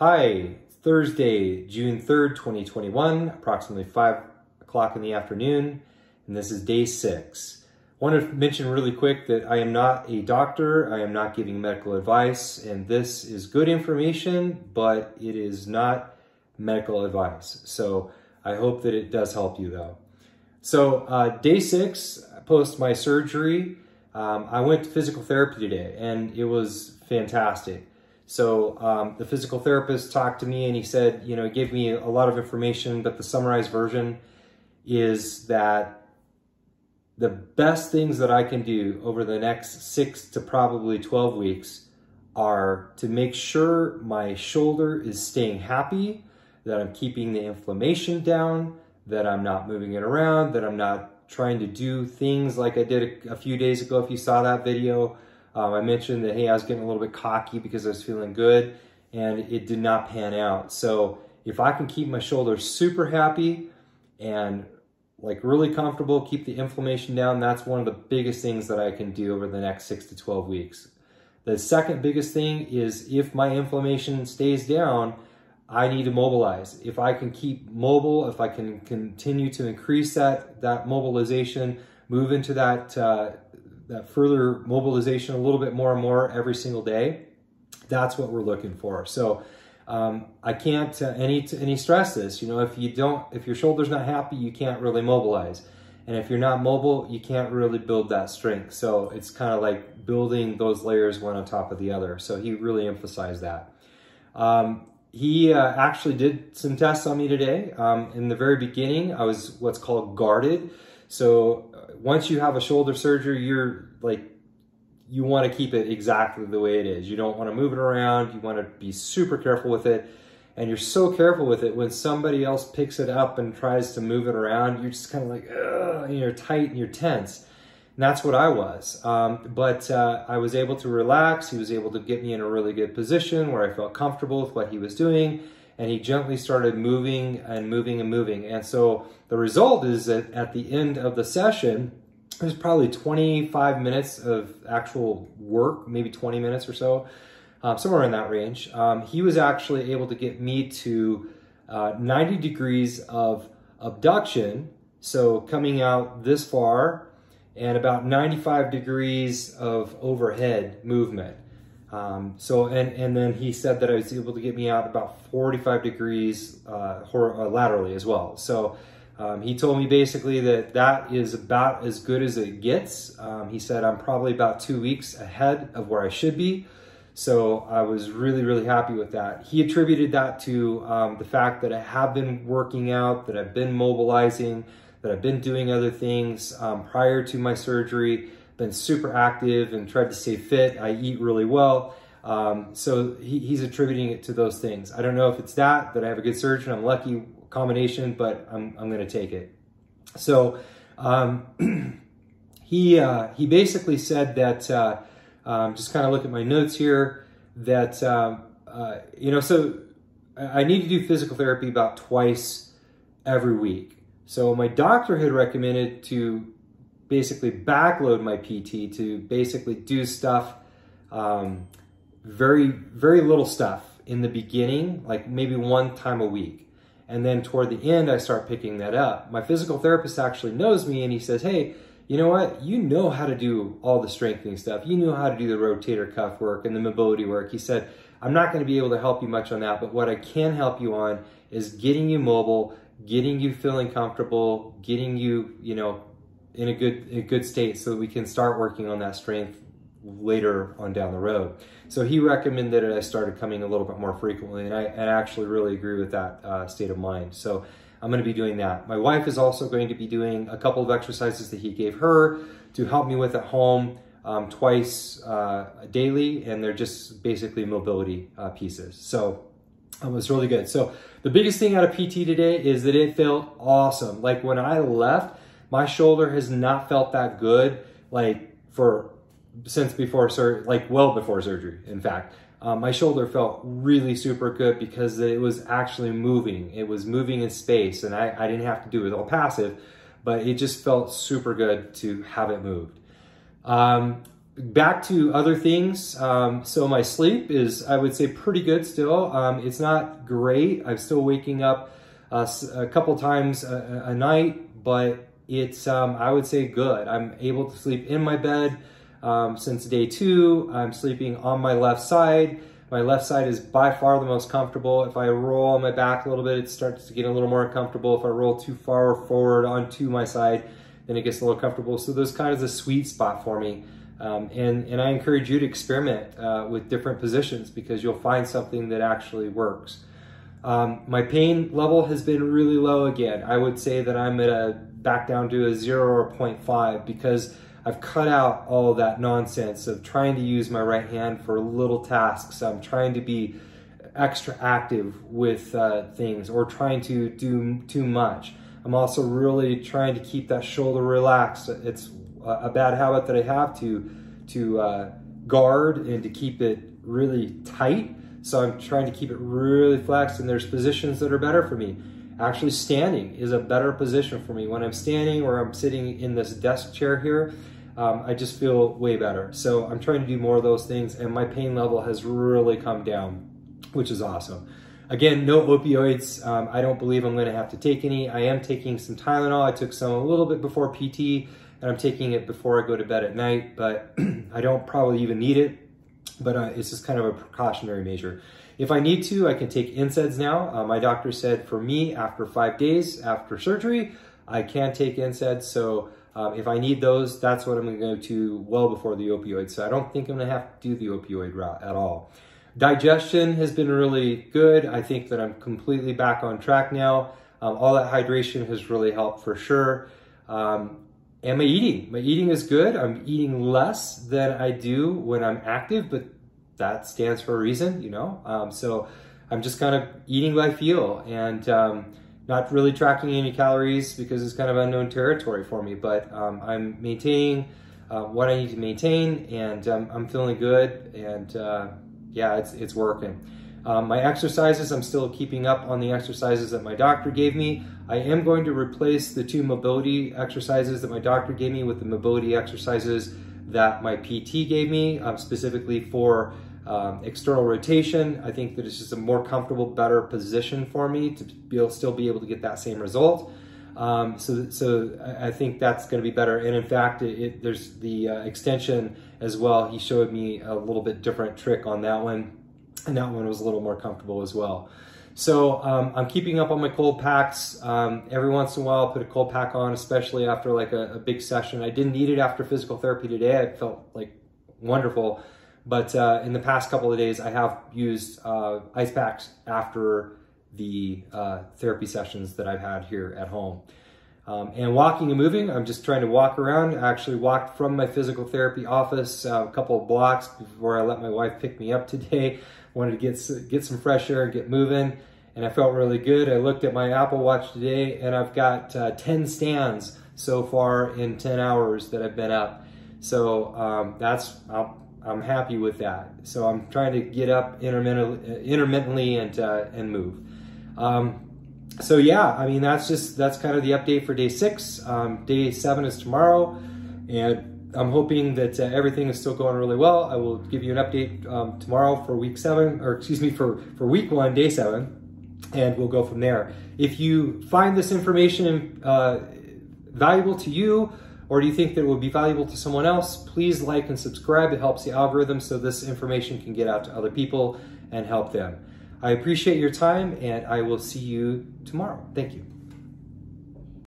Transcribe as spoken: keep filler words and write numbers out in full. Hi, it's Thursday, June third, twenty twenty-one, approximately five o'clock in the afternoon, and this is day six. I want to mention really quick that I am not a doctor, I am not giving medical advice, and this is good information, but it is not medical advice. So I hope that it does help you though. So uh, day six, post my surgery, um, I went to physical therapy today, and it was fantastic. So um, the physical therapist talked to me and he said, you know, he gave me a lot of information, but the summarized version is that the best things that I can do over the next six to probably twelve weeks are to make sure my shoulder is staying happy, that I'm keeping the inflammation down, that I'm not moving it around, that I'm not trying to do things like I did a, a few days ago. If you saw that video, Um, I mentioned that, hey, I was getting a little bit cocky because I was feeling good, and it did not pan out. So if I can keep my shoulders super happy and like really comfortable, keep the inflammation down, that's one of the biggest things that I can do over the next six to twelve weeks. The second biggest thing is if my inflammation stays down, I need to mobilize. If I can keep mobile, if I can continue to increase that, that mobilization, move into that uh, that further mobilization a little bit more and more every single day, that's what we're looking for. So um, I can't uh, any, any stress this, you know, if you don't, if your shoulder's not happy, you can't really mobilize. And if you're not mobile, you can't really build that strength. So it's kind of like building those layers one on top of the other. So he really emphasized that. Um, he uh, actually did some tests on me today. Um, in the very beginning, I was what's called guarded. So once you have a shoulder surgery, you're like, you want to keep it exactly the way it is. You don't want to move it around. You want to be super careful with it. And you're so careful with it when somebody else picks it up and tries to move it around, you're just kind of like, ugh, and you're tight and you're tense. And that's what I was. Um, but uh, I was able to relax. He was able to get me in a really good position where I felt comfortable with what he was doing. And he gently started moving and moving and moving. And so the result is that at the end of the session, it was probably twenty-five minutes of actual work, maybe twenty minutes or so, uh, somewhere in that range. Um, he was actually able to get me to uh, ninety degrees of abduction. So coming out this far and about ninety-five degrees of overhead movement. Um, so, and, and then he said that I was able to get me out about forty-five degrees uh, laterally as well. So um, he told me basically that that is about as good as it gets. Um, he said I'm probably about two weeks ahead of where I should be. So I was really, really happy with that. He attributed that to um, the fact that I have been working out, that I've been mobilizing, that I've been doing other things um, prior to my surgery. Been super active and tried to stay fit. I eat really well. Um, so he, he's attributing it to those things. I don't know if it's that, that I have a good surgeon, I'm lucky, combination, but I'm, I'm gonna take it. So um, he, uh, he basically said that, uh, um, just kind of look at my notes here, that, um, uh, you know, so I need to do physical therapy about twice every week. So my doctor had recommended to basically backload my P T to basically do stuff, um, very, very little stuff in the beginning, like maybe one time a week. And then toward the end, I start picking that up. My physical therapist actually knows me and he says, hey, you know what? You know how to do all the strengthening stuff. You know how to do the rotator cuff work and the mobility work. He said, I'm not gonna be able to help you much on that, but what I can help you on is getting you mobile, getting you feeling comfortable, getting you, you know, In a good in a good state so that we can start working on that strength later on down the road. So he recommended that I started coming a little bit more frequently, and I, I actually really agree with that uh, state of mind. So I'm going to be doing that. My wife is also going to be doing a couple of exercises that he gave her to help me with at home um, twice uh, daily, and they're just basically mobility uh, pieces. So um, it was really good. So the biggest thing out of P T today is that it felt awesome. Like when I left, my shoulder has not felt that good, like for since before surgery, like well before surgery. In fact, um, my shoulder felt really super good because it was actually moving. It was moving in space, and I, I didn't have to do it all passive, but it just felt super good to have it moved. Um, back to other things, um, so my sleep is, I would say, pretty good still. Um, it's not great. I'm still waking up uh, a couple times a, a night, but it's, um, I would say, good. I'm able to sleep in my bed um, since day two. I'm sleeping on my left side. My left side is by far the most comfortable. If I roll on my back a little bit, it starts to get a little more uncomfortable. If I roll too far forward onto my side, then it gets a little comfortable. So there's kind of the sweet spot for me. Um, and, and I encourage you to experiment uh, with different positions, because you'll find something that actually works. Um, my pain level has been really low again. I would say that I'm at a back down to a zero or zero point five, because I've cut out all that nonsense of trying to use my right hand for little tasks. I'm trying to be extra active with uh, things, or trying to do too much. I'm also really trying to keep that shoulder relaxed. It's a bad habit that I have to to uh, guard and to keep it really tight. So I'm trying to keep it really flexed, and there's positions that are better for me. Actually, standing is a better position for me. When I'm standing, or I'm sitting in this desk chair here, um, I just feel way better. So I'm trying to do more of those things, and my pain level has really come down, which is awesome. Again, no opioids. Um, I don't believe I'm gonna have to take any. I am taking some Tylenol. I took some a little bit before P T, and I'm taking it before I go to bed at night, but I don't probably even need it, but uh, it's just kind of a precautionary measure. If I need to, I can take NSAIDs now. Uh, my doctor said for me, after five days after surgery, I can take NSAIDs. So um, if I need those, that's what I'm gonna go to well before the opioid. So I don't think I'm gonna have to do the opioid route at all. Digestion has been really good. I think that I'm completely back on track now. Um, all that hydration has really helped for sure. Um, and my eating, my eating is good. I'm eating less than I do when I'm active, but that stands for a reason, you know? Um, so I'm just kind of eating what I feel, and um, not really tracking any calories, because it's kind of unknown territory for me, but um, I'm maintaining uh, what I need to maintain, and um, I'm feeling good, and uh, yeah, it's, it's working. Um, my exercises, I'm still keeping up on the exercises that my doctor gave me. I am going to replace the two mobility exercises that my doctor gave me with the mobility exercises that my P T gave me, um, specifically for um, external rotation. I think that it's just a more comfortable, better position for me to be able, still be able to get that same result. Um, so, so I think that's going to be better. And in fact, it, it, there's the uh, extension as well. He showed me a little bit different trick on that one, and that one was a little more comfortable as well. So um, I'm keeping up on my cold packs. Um, every once in a while, I'll put a cold pack on, especially after like a, a big session. I didn't need it after physical therapy today. I felt like wonderful. But uh, in the past couple of days, I have used uh, ice packs after the uh, therapy sessions that I've had here at home. Um, and walking and moving, I'm just trying to walk around. I actually walked from my physical therapy office uh, a couple of blocks before I let my wife pick me up today. Wanted to get, get some fresh air and get moving, and I felt really good. I looked at my Apple Watch today, and I've got uh, ten stands so far in ten hours that I've been up. So um, that's, I'm, I'm happy with that. So I'm trying to get up intermittently, intermittently and, uh, and move. Um, so yeah, I mean, that's just, that's kind of the update for day six. Um, day seven is tomorrow, and I'm hoping that uh, everything is still going really well. I will give you an update um, tomorrow for week seven, or excuse me, for, for week one, day seven, and we'll go from there. If you find this information uh, valuable to you, or do you think that it would be valuable to someone else, please like and subscribe. It helps the algorithm so this information can get out to other people and help them. I appreciate your time, and I will see you tomorrow. Thank you.